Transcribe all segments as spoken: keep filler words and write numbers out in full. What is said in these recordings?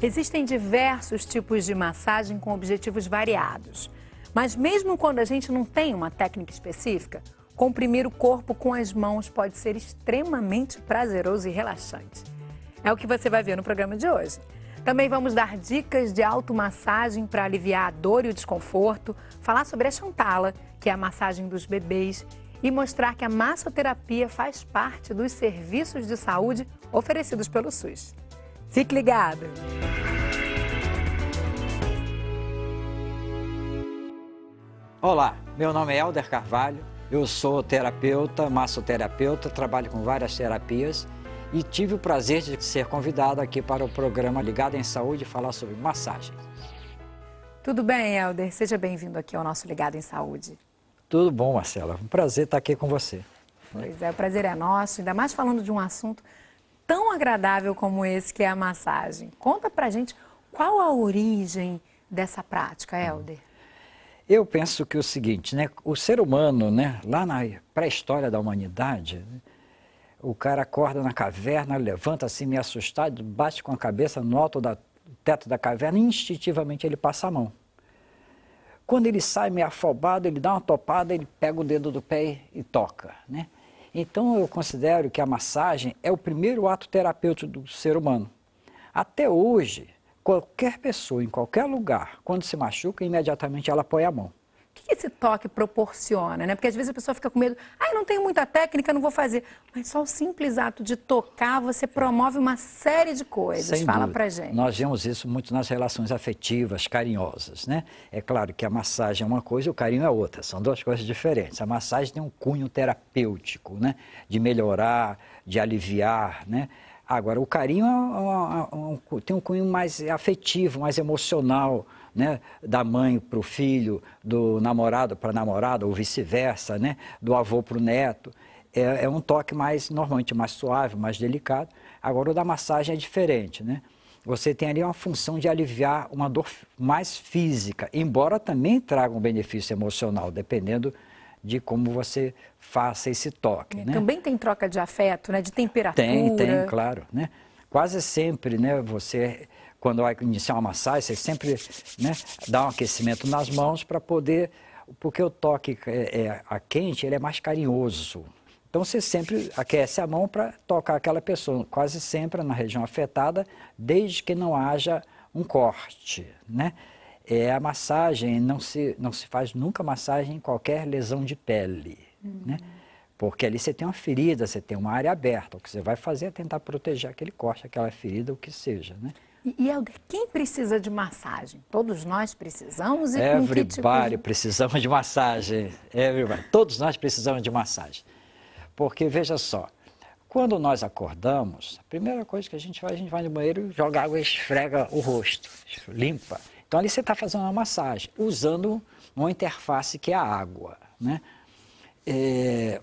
Existem diversos tipos de massagem com objetivos variados. Mas mesmo quando a gente não tem uma técnica específica, comprimir o corpo com as mãos pode ser extremamente prazeroso e relaxante. É o que você vai ver no programa de hoje. Também vamos dar dicas de automassagem para aliviar a dor e o desconforto, falar sobre a Shantala, que é a massagem dos bebês, e mostrar que a massoterapia faz parte dos serviços de saúde oferecidos pelo SUS. Fique ligado! Olá, meu nome é Helder Carvalho, eu sou terapeuta, massoterapeuta, trabalho com várias terapias e tive o prazer de ser convidado aqui para o programa Ligado em Saúde falar sobre massagem. Tudo bem, Helder? Seja bem-vindo aqui ao nosso Ligado em Saúde. Tudo bom, Marcela. Um prazer estar aqui com você. Pois é, o prazer é nosso, ainda mais falando de um assunto tão agradável como esse que é a massagem. Conta pra gente qual a origem dessa prática, Helder. Eu penso que é o seguinte, né? O ser humano, né? Lá na pré-história da humanidade, né? O cara acorda na caverna, levanta assim, meio assustado, bate com a cabeça no alto do teto da caverna e instintivamente ele passa a mão. Quando ele sai meio afobado, ele dá uma topada, ele pega o dedo do pé e toca, né? Então eu considero que a massagem é o primeiro ato terapêutico do ser humano. Até hoje, qualquer pessoa, em qualquer lugar, quando se machuca, imediatamente ela põe a mão. O que esse toque proporciona, né? Porque às vezes a pessoa fica com medo, ah, eu não tenho muita técnica, não vou fazer. Mas só o simples ato de tocar, você promove uma série de coisas. Sem Fala dúvida. Pra gente. Nós vemos isso muito nas relações afetivas, carinhosas, né? É claro que a massagem é uma coisa e o carinho é outra. São duas coisas diferentes. A massagem tem um cunho terapêutico, né? De melhorar, de aliviar, né? Agora, o carinho é uma, uma, uma, tem um cunho mais afetivo, mais emocional, né? Da mãe para o filho, do namorado para a namorada, ou vice-versa, né? Do avô para o neto. É, é um toque mais, normalmente, mais suave, mais delicado. Agora, o da massagem é diferente, né? Você tem ali uma função de aliviar uma dor mais física, embora também traga um benefício emocional, dependendo de como você faça esse toque, né? Também tem troca de afeto, né? De temperatura. Tem, tem, claro, né? Quase sempre, né? Você, quando vai iniciar uma massagem, você sempre, né? Dá um aquecimento nas mãos para poder... Porque o toque é, é, a quente, ele é mais carinhoso. Então, você sempre aquece a mão para tocar aquela pessoa. Quase sempre na região afetada, desde que não haja um corte, né? É a massagem, não se, não se faz nunca massagem em qualquer lesão de pele, uhum. Né? Porque ali você tem uma ferida, você tem uma área aberta. O que você vai fazer é tentar proteger aquele corte, aquela ferida, o que seja, né? E, Helder, quem precisa de massagem? Todos nós precisamos e com que tipo de... precisamos de massagem. Everybody. Todos nós precisamos de massagem. Porque, veja só, quando nós acordamos, a primeira coisa que a gente faz, a gente vai no banheiro, joga água e esfrega o rosto, limpa. Então, ali você está fazendo uma massagem, usando uma interface que é a água, né? É,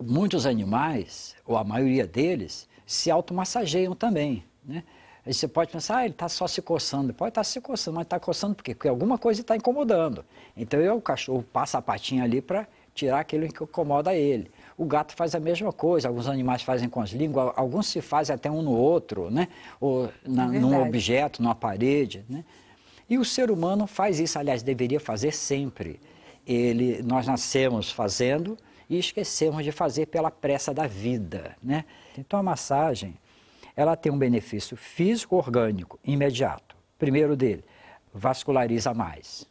muitos animais, ou a maioria deles, se automassageiam também, né? Aí você pode pensar, ah, ele está só se coçando. Pode estar se coçando, mas está coçando porque, porque alguma coisa está incomodando. Então, eu, o cachorro passa a patinha ali para tirar aquilo que incomoda ele. O gato faz a mesma coisa, alguns animais fazem com as línguas, alguns se fazem até um no outro, né? Ou na, é num objeto, numa parede, né? E o ser humano faz isso, aliás, deveria fazer sempre. Ele, nós nascemos fazendo e esquecemos de fazer pela pressa da vida, né? Então, a massagem, ela tem um benefício físico-orgânico imediato. Primeiro dele, vasculariza mais.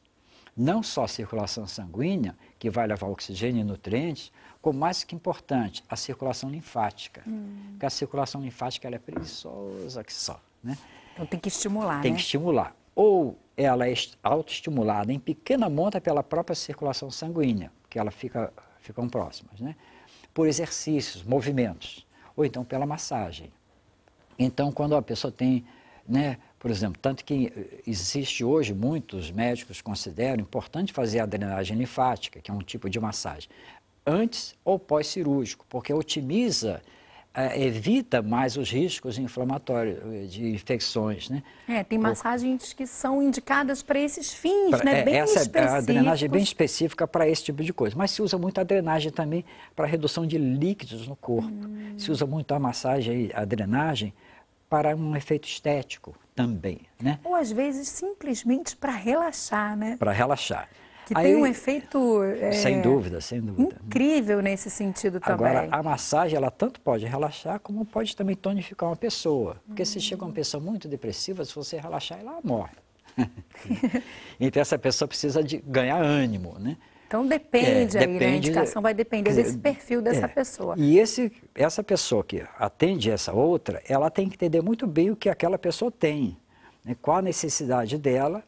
Não só a circulação sanguínea, que vai levar oxigênio e nutrientes, como mais que importante, a circulação linfática. Hum. Porque a circulação linfática ela é preguiçosa que só, né? Então, tem que estimular, Tem né? que estimular. Ou ela é autoestimulada em pequena monta pela própria circulação sanguínea, que ela fica, ficam próximas, né? Por exercícios, movimentos, ou então pela massagem. Então, quando a pessoa tem, né, por exemplo, tanto que existe hoje, muitos médicos consideram importante fazer a drenagem linfática, que é um tipo de massagem, antes ou pós-cirúrgico, porque otimiza... evita mais os riscos inflamatórios de infecções, né? É, tem massagens que são indicadas para esses fins, pra, né? É, bem essa é a drenagem bem específica para esse tipo de coisa. Mas se usa muito a drenagem também para redução de líquidos no corpo. Hum. Se usa muito a massagem e a drenagem para um efeito estético, também, né? Ou às vezes simplesmente para relaxar, né? Para relaxar. Que aí, tem um efeito... É, sem dúvida, sem dúvida. Incrível nesse sentido também. Agora, a massagem, ela tanto pode relaxar, como pode também tonificar uma pessoa. Porque hum. se chega uma pessoa muito depressiva, se você relaxar, ela morre. Então, essa pessoa precisa de ganhar ânimo, né? Então, depende é, aí, depende, né? A indicação vai depender desse perfil dessa é, pessoa. E esse, essa pessoa que atende essa outra, ela tem que entender muito bem o que aquela pessoa tem, né? Qual a necessidade dela,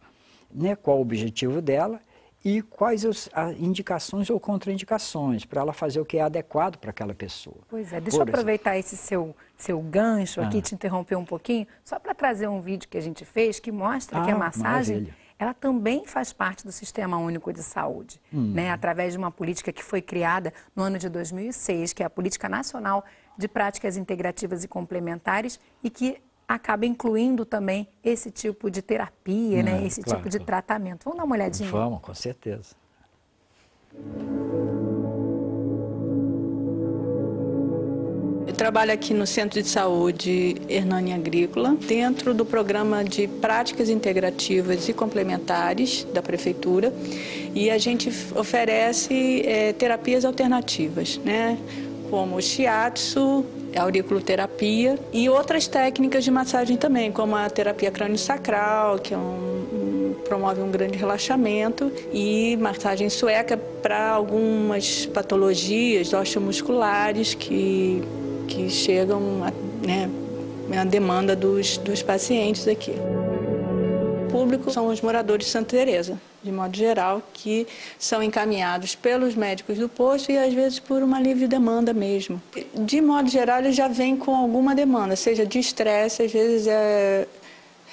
né? Qual o objetivo dela, e quais as indicações ou contraindicações para ela fazer o que é adequado para aquela pessoa. Pois é, deixa Por eu aproveitar exemplo. esse seu, seu gancho aqui, ah. te interromper um pouquinho, só para trazer um vídeo que a gente fez que mostra ah, que a massagem, maravilha. ela também faz parte do Sistema Único de Saúde, hum. né? Através de uma política que foi criada no ano de dois mil e seis, que é a Política Nacional de Práticas Integrativas e Complementares, e que acaba incluindo também esse tipo de terapia, né? É, esse claro, tipo de claro. tratamento. Vamos dar uma olhadinha? Vamos, com certeza. Eu trabalho aqui no Centro de Saúde Hernani Agrícola, dentro do programa de práticas integrativas e complementares da Prefeitura, e a gente oferece é, terapias alternativas, né? Como o shiatsu, auriculoterapia e outras técnicas de massagem também, como a terapia crânio-sacral, que é um, um, promove um grande relaxamento, e massagem sueca para algumas patologias osteomusculares que, que chegam a, né, a demanda dos, dos pacientes aqui. O público são os moradores de Santa Teresa, de modo geral, que são encaminhados pelos médicos do posto e, às vezes, por uma livre demanda mesmo. De modo geral, eles já vêm com alguma demanda, seja de estresse, às vezes é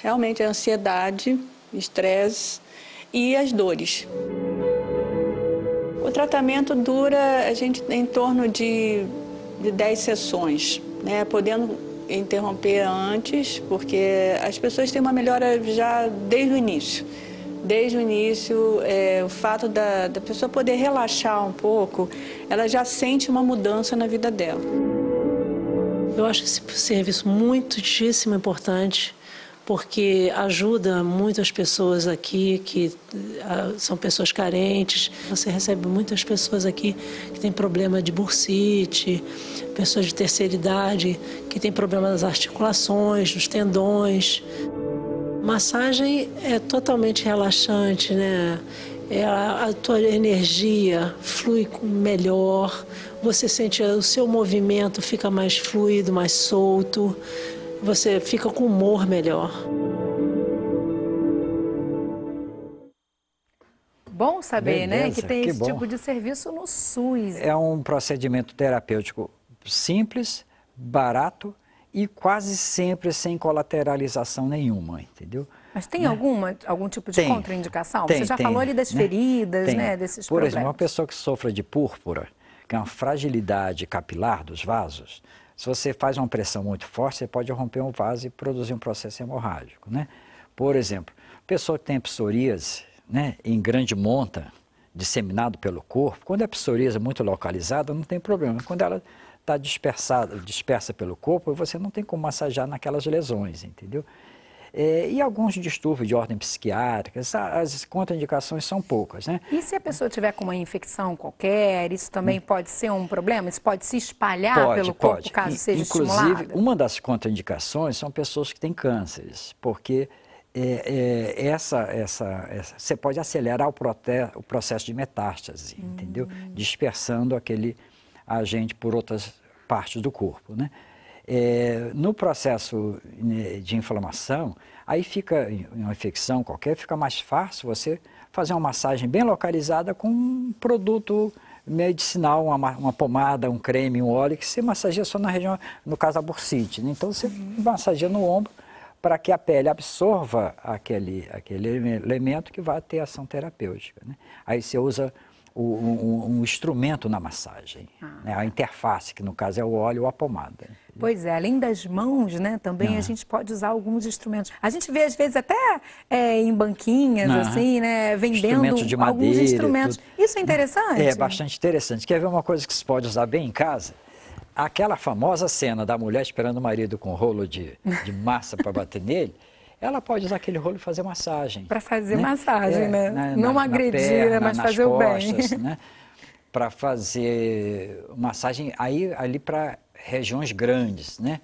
realmente é ansiedade, estresse e as dores. O tratamento dura a gente em torno de, de dez sessões, né, podendo interromper antes, porque as pessoas têm uma melhora já desde o início. Desde o início, é, o fato da, da pessoa poder relaxar um pouco, ela já sente uma mudança na vida dela. Eu acho esse serviço muitíssimo importante, porque ajuda muitas pessoas aqui, que a, são pessoas carentes. Você recebe muitas pessoas aqui que têm problema de bursite, pessoas de terceira idade, que têm problema nas articulações, nos tendões. Massagem é totalmente relaxante, né? É, a, a tua energia flui melhor, você sente o seu movimento fica mais fluido, mais solto, você fica com humor melhor. Bom saber, Beleza, né? Que tem que esse bom. tipo de serviço no SUS. É um procedimento terapêutico simples, barato, e quase sempre sem colateralização nenhuma, entendeu? Mas tem né? alguma, algum tipo de tem, contraindicação? Tem, Você já tem, falou ali das né? feridas, tem. né? Desses Por problemas. exemplo, uma pessoa que sofre de púrpura, que é uma fragilidade capilar dos vasos, se você faz uma pressão muito forte, você pode romper um vaso e produzir um processo hemorrágico, né? Por exemplo, pessoa que tem psoríase, né, em grande monta, disseminado pelo corpo, quando a psoríase é muito localizada, não tem problema. Quando ela está dispersada, dispersa pelo corpo, você não tem como massagear naquelas lesões, entendeu? É, e alguns distúrbios de ordem psiquiátrica, as, as contraindicações são poucas, né? E se a pessoa tiver com uma infecção qualquer, isso também pode ser um problema? Isso pode se espalhar pode, pelo corpo, pode. caso seja estimulado? Inclusive, uma das contraindicações são pessoas que têm cânceres, porque é, é, essa, essa, essa, você pode acelerar o, prote, o processo de metástase, hum. entendeu? Dispersando aquele agente por outras partes do corpo, né? É, no processo de inflamação, aí fica uma infecção qualquer, fica mais fácil você fazer uma massagem bem localizada com um produto medicinal, uma, uma pomada, um creme, um óleo, que você massageia só na região, no caso da bursite, né? Então você massageia no ombro para que a pele absorva aquele, aquele elemento que vai ter ação terapêutica, né? Aí você usa O, um, um instrumento na massagem, ah. né? A interface, que no caso é o óleo ou a pomada. Pois é, além das mãos, né, também ah. a gente pode usar alguns instrumentos. A gente vê, às vezes, até é, em banquinhas, ah. assim, né, vendendo instrumentos de madeira, alguns instrumentos. Tudo. Isso é interessante? É, bastante interessante. Quer ver uma coisa que se pode usar bem em casa? Aquela famosa cena da mulher esperando o marido com um rolo de, de massa para bater nele. ela pode usar aquele rolo e fazer massagem. Para fazer né? massagem, é, né? Na, não na, agredir, na perna, mas nas fazer costas, o bem. Né? Para fazer massagem aí, ali para regiões grandes, né?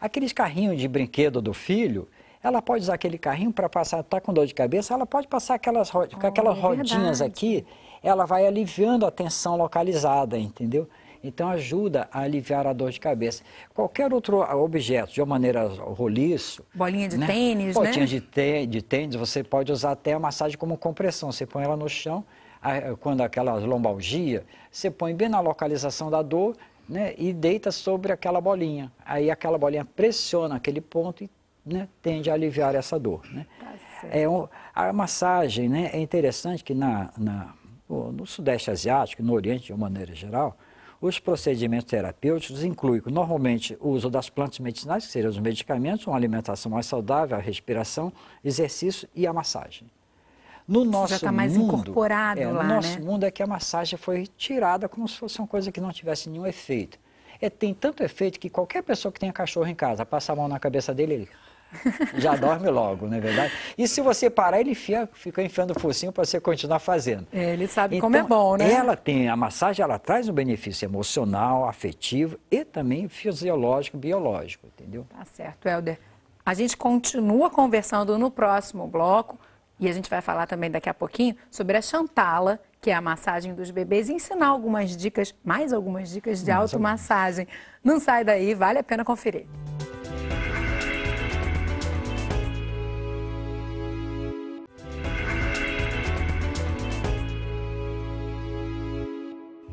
Aqueles carrinhos de brinquedo do filho, ela pode usar aquele carrinho para passar, tá com dor de cabeça, ela pode passar aquelas, ro... oh, aquelas é rodinhas aqui, ela vai aliviando a tensão localizada, entendeu? Então, ajuda a aliviar a dor de cabeça. Qualquer outro objeto, de uma maneira roliço... Bolinha de né? tênis, Bolinha né? Bolinha de, te... de tênis, você pode usar até a massagem como compressão. Você põe ela no chão, quando aquela lombalgia, você põe bem na localização da dor, né? E deita sobre aquela bolinha. Aí aquela bolinha pressiona aquele ponto e né? tende a aliviar essa dor. Né? Tá certo. É um... A massagem, né? É interessante que na, na... no Sudeste Asiático, no Oriente de uma maneira geral... Os procedimentos terapêuticos incluem, normalmente, o uso das plantas medicinais, que seriam os medicamentos, uma alimentação mais saudável, a respiração, exercício e a massagem. No nosso já tá mais mundo, incorporado é, lá, no nosso né? mundo é que a massagem foi tirada como se fosse uma coisa que não tivesse nenhum efeito. É, tem tanto efeito que qualquer pessoa que tenha cachorro em casa, passa a mão na cabeça dele, ele já dorme logo, não é verdade? E se você parar, ele enfia, fica enfiando o focinho para você continuar fazendo. É, ele sabe então, como é bom, né? Ela tem, a massagem, ela traz um benefício emocional, afetivo e também fisiológico, biológico, entendeu? Tá certo, Helder. A gente continua conversando no próximo bloco e a gente vai falar também daqui a pouquinho sobre a Shantala, que é a massagem dos bebês, e ensinar algumas dicas, mais algumas dicas de automassagem. Não sai daí, vale a pena conferir.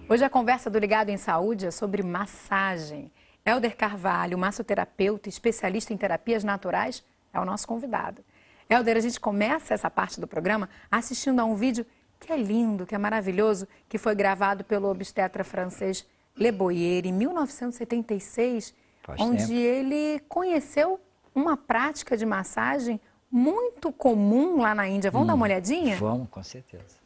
Hoje a conversa do Ligado em Saúde é sobre massagem. Helder Carvalho, massoterapeuta, especialista em terapias naturais, é o nosso convidado. Helder, a gente começa essa parte do programa assistindo a um vídeo que é lindo, que é maravilhoso, que foi gravado pelo obstetra francês Le Boyere, em mil novecentos e setenta e seis, Faz onde tempo. Ele conheceu uma prática de massagem muito comum lá na Índia. Vamos hum, dar uma olhadinha? Vamos, com certeza.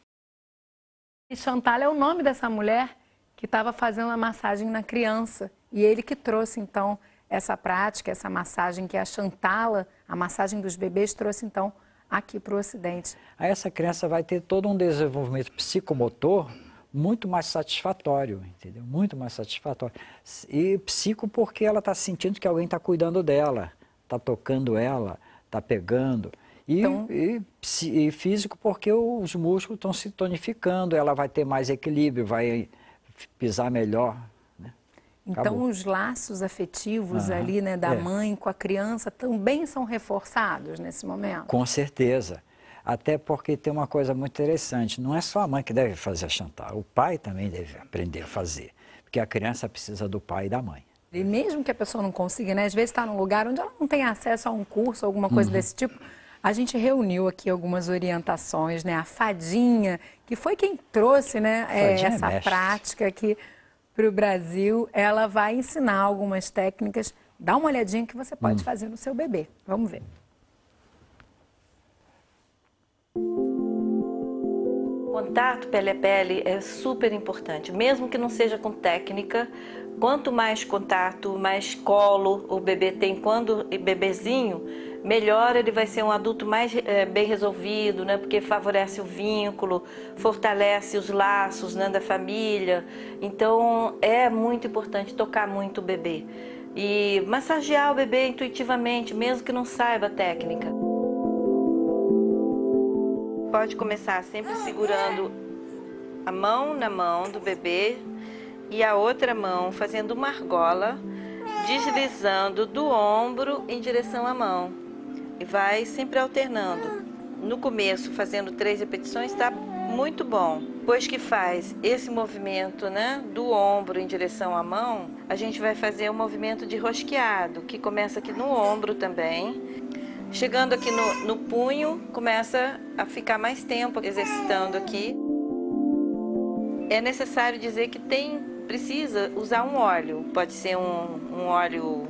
E Shantala é o nome dessa mulher que estava fazendo a massagem na criança. E ele que trouxe, então, essa prática, essa massagem que é a Shantala, a massagem dos bebês, trouxe, então, aqui para o Ocidente. Aí essa criança vai ter todo um desenvolvimento psicomotor muito mais satisfatório, entendeu? Muito mais satisfatório. E psico porque ela está sentindo que alguém está cuidando dela, está tocando ela, está pegando... E, então... e, e físico porque os músculos estão se tonificando, ela vai ter mais equilíbrio, vai pisar melhor. Né? Então os laços afetivos ah, ali né, da é. mãe com a criança também são reforçados nesse momento? Com certeza. Até porque tem uma coisa muito interessante, não é só a mãe que deve fazer a Shantala, o pai também deve aprender a fazer, porque a criança precisa do pai e da mãe. E mesmo que a pessoa não consiga, né, às vezes está num lugar onde ela não tem acesso a um curso, alguma coisa uhum. desse tipo... A gente reuniu aqui algumas orientações, né? A Fadinha, que foi quem trouxe né, é, essa mestre. prática aqui para o Brasil, ela vai ensinar algumas técnicas. Dá uma olhadinha que você pode hum. fazer no seu bebê. Vamos ver. Contato pele a pele é super importante, mesmo que não seja com técnica. Quanto mais contato, mais colo o bebê tem quando bebezinho, melhor ele vai ser um adulto mais é, bem resolvido, né? Porque favorece o vínculo, fortalece os laços né, da família. Então é muito importante tocar muito o bebê e massagear o bebê intuitivamente, mesmo que não saiba a técnica. Pode começar sempre segurando a mão na mão do bebê. E a outra mão fazendo uma argola, deslizando do ombro em direção à mão. E vai sempre alternando. No começo, fazendo três repetições, tá muito bom. Depois que faz esse movimento, né, do ombro em direção à mão, a gente vai fazer um movimento de rosqueado, que começa aqui no ombro também. Chegando aqui no, no punho, começa a ficar mais tempo exercitando aqui. É necessário dizer que tem... Precisa usar um óleo, pode ser um, um óleo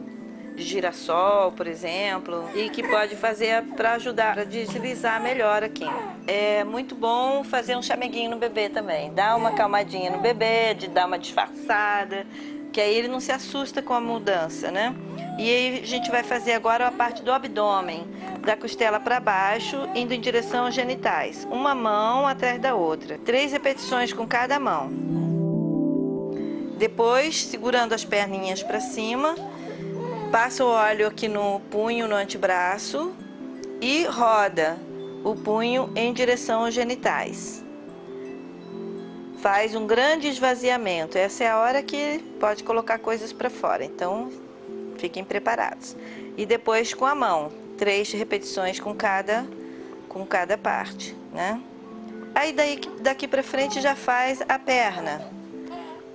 de girassol, por exemplo, e que pode fazer para ajudar a deslizar melhor aqui. É muito bom fazer um chameguinho no bebê também, dar uma calmadinha no bebê, de dar uma disfarçada, que aí ele não se assusta com a mudança, né? E aí a gente vai fazer agora a parte do abdômen, da costela para baixo, indo em direção aos genitais. Uma mão atrás da outra. Três repetições com cada mão. Depois, segurando as perninhas para cima, passa o óleo aqui no punho, no antebraço, e roda o punho em direção aos genitais. Faz um grande esvaziamento. Essa é a hora que pode colocar coisas para fora, então fiquem preparados. E depois com a mão, três repetições com cada, com cada parte, né? Aí daí, daqui para frente já faz a perna,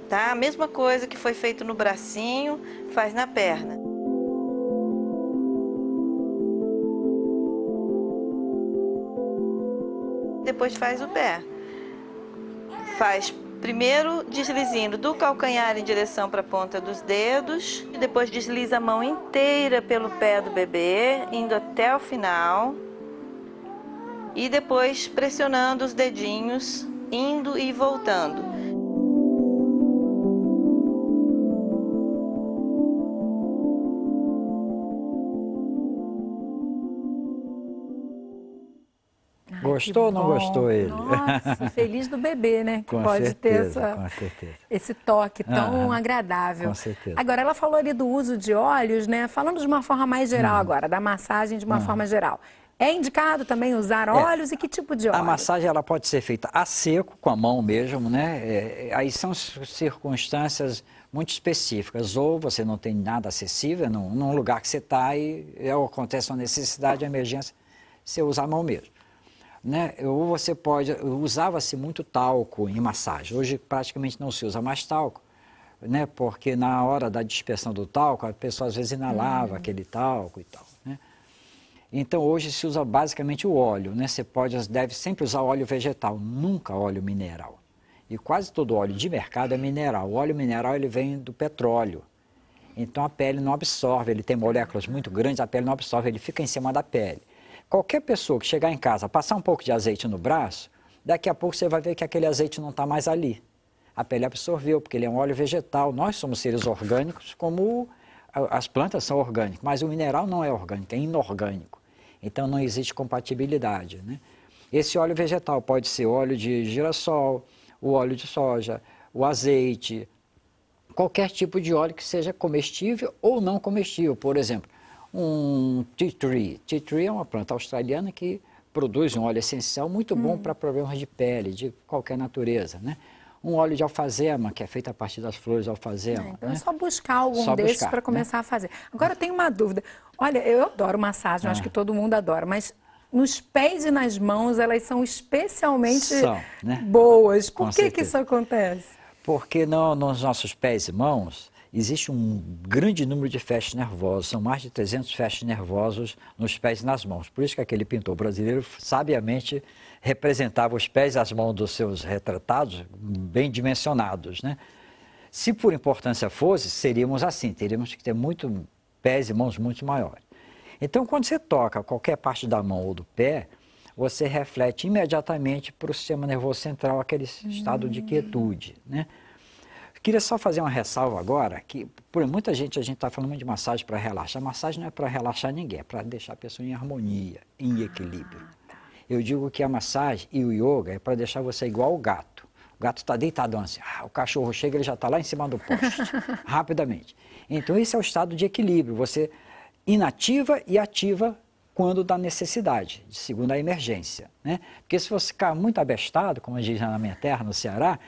tá? A mesma coisa que foi feito no bracinho, faz na perna. Depois faz o pé. Faz primeiro deslizando do calcanhar em direção para a ponta dos dedos. E depois desliza a mão inteira pelo pé do bebê, indo até o final. E depois pressionando os dedinhos, indo e voltando. Gostou ou não gostou ele? Nossa, feliz do bebê, né? Que pode certeza, ter essa, com certeza. Esse toque tão ah, agradável. Com certeza. Agora, ela falou ali do uso de óleos, né? Falando de uma forma mais geral ah. agora, da massagem de uma ah. forma geral. É indicado também usar óleos é. e que tipo de óleo? A massagem ela pode ser feita a seco, com a mão mesmo, né? É, aí são circunstâncias muito específicas. Ou você não tem nada acessível num, num lugar que você está e acontece uma necessidade, uma emergência, você usa a mão mesmo. Né? Ou você pode, usava-se muito talco em massagem, hoje praticamente não se usa mais talco, né? Porque na hora da dispersão do talco, a pessoa às vezes inalava hum. aquele talco e tal, né? Então hoje se usa basicamente o óleo, né? Você pode, deve sempre usar óleo vegetal, nunca óleo mineral. E quase todo óleo de mercado é mineral, o óleo mineral ele vem do petróleo, então a pele não absorve, ele tem moléculas muito grandes, a pele não absorve, ele fica em cima da pele. Qualquer pessoa que chegar em casa, passar um pouco de azeite no braço, daqui a pouco você vai ver que aquele azeite não está mais ali. A pele absorveu, porque ele é um óleo vegetal. Nós somos seres orgânicos, como as plantas são orgânicas, mas o mineral não é orgânico, é inorgânico. Então não existe compatibilidade, né? Esse óleo vegetal pode ser óleo de girassol, o óleo de soja, o azeite, qualquer tipo de óleo que seja comestível ou não comestível, por exemplo. Um tea tree. Tea tree é uma planta australiana que produz um óleo essencial muito bom hum. para problemas de pele, de qualquer natureza, né? Um óleo de alfazema, que é feito a partir das flores de alfazema. É, então né? é só buscar algum só desses para começar né? a fazer. Agora eu tenho uma dúvida. Olha, eu adoro massagem, é. acho que todo mundo adora, mas nos pés e nas mãos elas são especialmente são, né? boas. Por que, que isso acontece? Porque não, nos nossos pés e mãos, existe um grande número de feixes nervosos, são mais de trezentos feixes nervosos nos pés e nas mãos. Por isso que aquele pintor brasileiro sabiamente representava os pés e as mãos dos seus retratados bem dimensionados, né? Se por importância fosse, seríamos assim, teríamos que ter muito pés e mãos muito maiores. Então, quando você toca qualquer parte da mão ou do pé, você reflete imediatamente para o sistema nervoso central aquele estado de quietude, né? Queria só fazer uma ressalva agora, que por muita gente a gente está falando de massagem para relaxar. A massagem não é para relaxar ninguém, é para deixar a pessoa em harmonia, em equilíbrio. Eu digo que a massagem e o yoga é para deixar você igual o gato. O gato está deitado assim, ah, o cachorro chega, ele já está lá em cima do poste, rapidamente. Então esse é o estado de equilíbrio, você inativa e ativa quando dá necessidade, segundo a emergência, né? Porque se você ficar muito abestado, como diz na minha terra, no Ceará,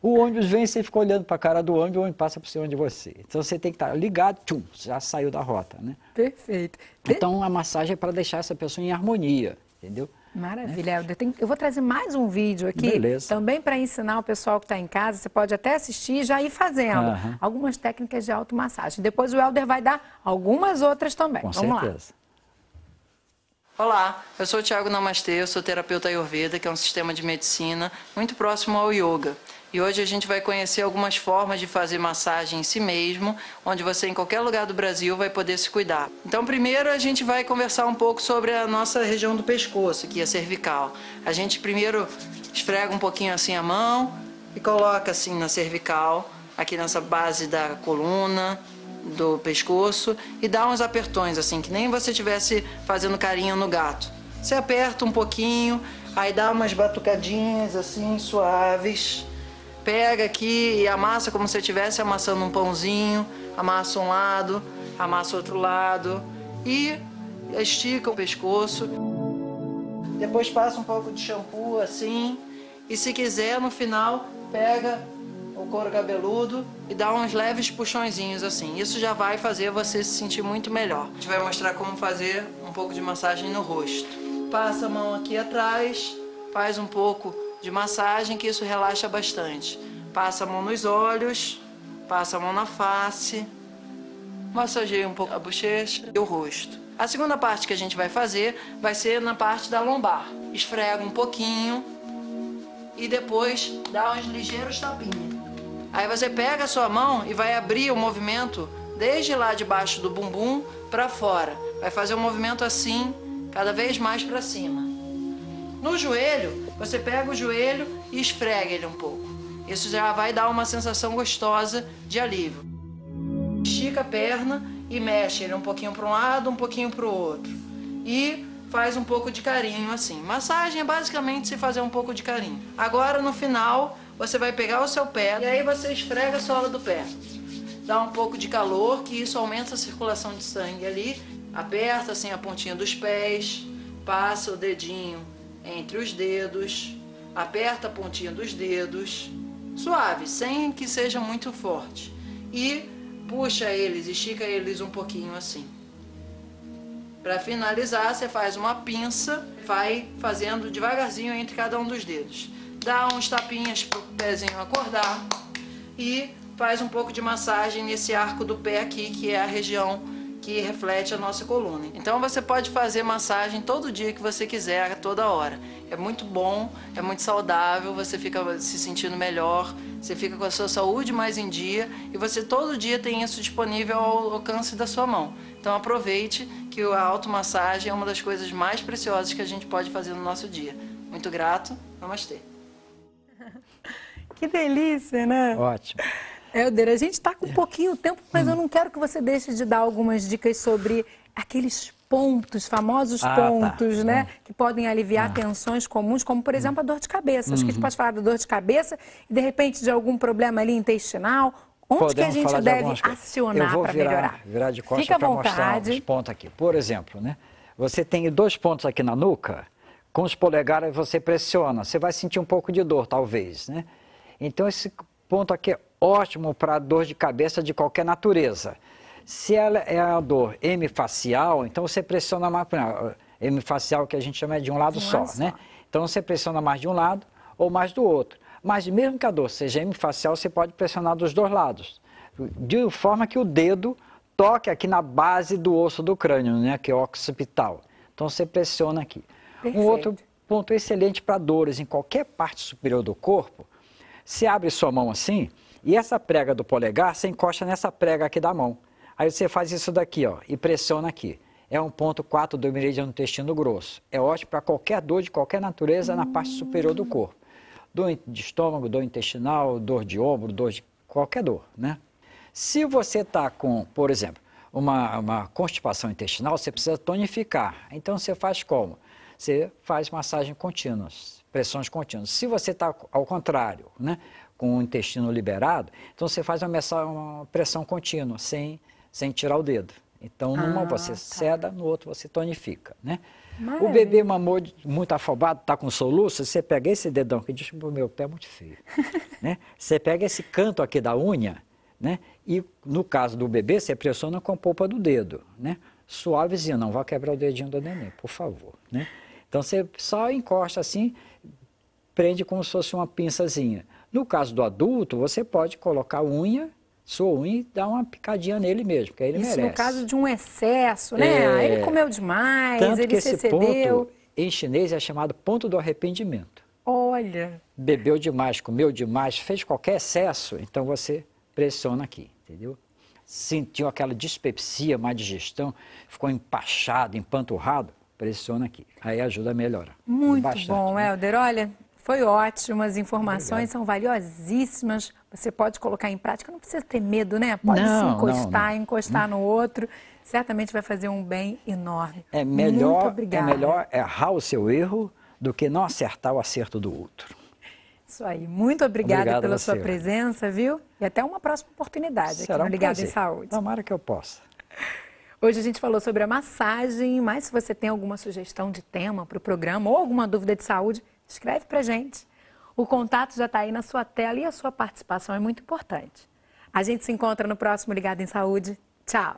o ônibus vem e você fica olhando para a cara do ônibus, o ônibus passa por cima de você. Então você tem que estar ligado, tchum, já saiu da rota, né? Perfeito. Então a massagem é para deixar essa pessoa em harmonia, entendeu? Maravilha, Helder. Né? Eu vou trazer mais um vídeo aqui, beleza, também para ensinar o pessoal que está em casa. Você pode até assistir e já ir fazendo uhum. algumas técnicas de automassagem. Depois o Helder vai dar algumas outras também. Com Vamos certeza. Lá. Olá, eu sou o Thiago Namastê, eu sou terapeuta Ayurveda, que é um sistema de medicina muito próximo ao yoga. E hoje a gente vai conhecer algumas formas de fazer massagem em si mesmo, onde você em qualquer lugar do Brasil vai poder se cuidar. Então primeiro a gente vai conversar um pouco sobre a nossa região do pescoço, que é a cervical. A gente primeiro esfrega um pouquinho assim a mão e coloca assim na cervical, aqui nessa base da coluna, do pescoço e dá uns apertões, assim, que nem você estivesse fazendo carinho no gato. Você aperta um pouquinho, aí dá umas batucadinhas, assim, suaves. Pega aqui e amassa como se estivesse amassando um pãozinho. Amassa um lado, amassa outro lado e estica o pescoço. Depois passa um pouco de shampoo, assim. E se quiser, no final, pega o couro cabeludo e dá uns leves puxõezinhos assim. Isso já vai fazer você se sentir muito melhor. A gente vai mostrar como fazer um pouco de massagem no rosto. Passa a mão aqui atrás, faz um pouco de massagem, que isso relaxa bastante. Passa a mão nos olhos, passa a mão na face, massageia um pouco a bochecha e o rosto. A segunda parte que a gente vai fazer vai ser na parte da lombar. Esfrega um pouquinho e depois dá uns ligeiros tapinhos. Aí você pega a sua mão e vai abrir o movimento desde lá de baixo do bumbum para fora. Vai fazer um movimento assim, cada vez mais para cima. No joelho, você pega o joelho e esfrega ele um pouco. Isso já vai dar uma sensação gostosa de alívio. Estica a perna e mexe ele um pouquinho para um lado, um pouquinho para o outro. E faz um pouco de carinho assim. Massagem é basicamente se fazer um pouco de carinho. Agora, no final, você vai pegar o seu pé e aí você esfrega a sola do pé. Dá um pouco de calor, que isso aumenta a circulação de sangue ali. Aperta assim a pontinha dos pés, passa o dedinho entre os dedos, aperta a pontinha dos dedos, suave, sem que seja muito forte. E puxa eles, estica eles um pouquinho assim. Para finalizar, você faz uma pinça, vai fazendo devagarzinho entre cada um dos dedos. Dá uns tapinhas pro pezinho acordar e faz um pouco de massagem nesse arco do pé aqui, que é a região que reflete a nossa coluna. Então você pode fazer massagem todo dia que você quiser, a toda hora. É muito bom, é muito saudável, você fica se sentindo melhor, você fica com a sua saúde mais em dia e você todo dia tem isso disponível ao alcance da sua mão. Então aproveite que a automassagem é uma das coisas mais preciosas que a gente pode fazer no nosso dia. Muito grato, namastê. Que delícia, né? Ótimo. Helder, a gente está com um pouquinho de tempo, mas eu não quero que você deixe de dar algumas dicas sobre aqueles pontos, famosos ah, pontos, tá. né? Hum. Que podem aliviar ah. tensões comuns, como, por exemplo, a dor de cabeça. Uhum. Acho que a gente pode falar da dor de cabeça e, de repente, de algum problema ali intestinal. Onde Podemos que a gente de deve acionar para melhorar? Virar de costas para mostrar os pontos aqui. Por exemplo, né? Você tem dois pontos aqui na nuca, com os polegares você pressiona. Você vai sentir um pouco de dor, talvez, né? Então, esse ponto aqui é ótimo para dor de cabeça de qualquer natureza. Se ela é a dor hemifacial, então você pressiona mais para hemifacial, que a gente chama de um lado só, né? Então, você pressiona mais de um lado ou mais do outro. Mas mesmo que a dor seja hemifacial, você pode pressionar dos dois lados, de forma que o dedo toque aqui na base do osso do crânio, né? Que é o occipital. Então, você pressiona aqui. Perfeito. Um outro ponto excelente para dores em qualquer parte superior do corpo. Você abre sua mão assim, e essa prega do polegar, você encosta nessa prega aqui da mão. Aí você faz isso daqui, ó, e pressiona aqui. É um ponto quatro do meridiano do intestino grosso. É ótimo para qualquer dor de qualquer natureza na parte superior do corpo. Dor de estômago, dor intestinal, dor de ombro, dor de qualquer dor, né? Se você está com, por exemplo, uma, uma constipação intestinal, você precisa tonificar. Então você faz como? Você faz massagem contínua. Pressões contínuas. Se você está ao contrário, né, com o intestino liberado, então você faz uma, uma pressão contínua, sem, sem tirar o dedo. Então, numa ah, você tá. ceda, no outro você tonifica, né? Maravilha. O bebê mamou muito afobado, está com soluço, você pega esse dedão que diz que o meu pé é muito feio, né? Você pega esse canto aqui da unha, né? E no caso do bebê, você pressiona com a polpa do dedo, né? Suavezinho, não vai quebrar o dedinho do neném, por favor, né? Então, você só encosta assim, prende como se fosse uma pinçazinha. No caso do adulto, você pode colocar unha, sua unha, e dar uma picadinha nele mesmo, que aí ele Isso merece. Isso no caso de um excesso, né? É... Ele comeu demais, Tanto ele que se esse excedeu. Ponto, em chinês, é chamado ponto do arrependimento. Olha! Bebeu demais, comeu demais, fez qualquer excesso, então você pressiona aqui, entendeu? Sentiu aquela dispepsia, má digestão, ficou empachado, empanturrado. Pressiona aqui, aí ajuda a melhorar. Muito bastante, bom, né? Helder. Olha, Foi ótimo, as informações Obrigado. São valiosíssimas. Você pode colocar em prática, não precisa ter medo, né? Pode não, se encostar, não, não. encostar não. no outro. Certamente vai fazer um bem enorme. É melhor, é melhor errar o seu erro do que não acertar o acerto do outro. Isso aí. Muito obrigada Obrigado pela sua presença, viu? E até uma próxima oportunidade Será aqui no um Ligado prazer. Em Saúde. Tomara que eu possa. Hoje a gente falou sobre a massagem, mas se você tem alguma sugestão de tema para o programa ou alguma dúvida de saúde, escreve para a gente. O contato já está aí na sua tela e a sua participação é muito importante. A gente se encontra no próximo Ligado em Saúde. Tchau!